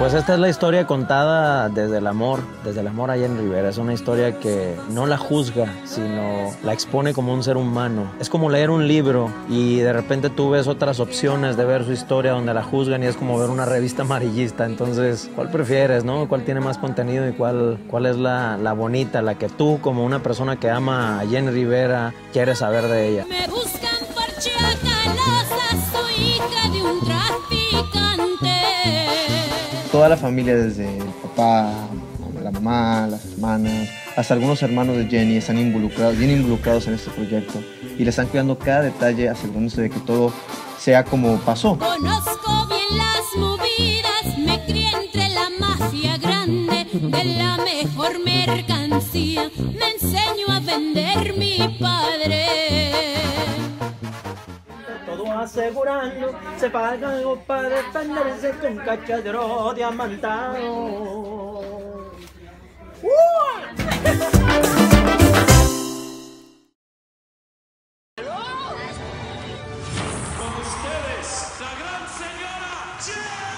Pues esta es la historia contada desde el amor a Jenni Rivera. Es una historia que no la juzga, sino la expone como un ser humano. Es como leer un libro y de repente tú ves otras opciones de ver su historia donde la juzgan y es como ver una revista amarillista. Entonces, ¿cuál prefieres, no? ¿Cuál tiene más contenido y cuál es la bonita, la que tú, como una persona que ama a Jenni Rivera, quieres saber de ella? Me buscan por Chiacalosa, soy hija de un traficante. Toda la familia, desde el papá, la mamá, las hermanas, hasta algunos hermanos de Jenni, están involucrados, bien involucrados en este proyecto y le están cuidando cada detalle, asegurándose de que todo sea como pasó. Conozco bien las movidas, me crié entre la mafia grande, de la mejor mercancía, me enseñó a vender mi padre. Asegurando, se paga algo para defenderse con cachadro diamantado. Con ustedes, la gran señora Jenni.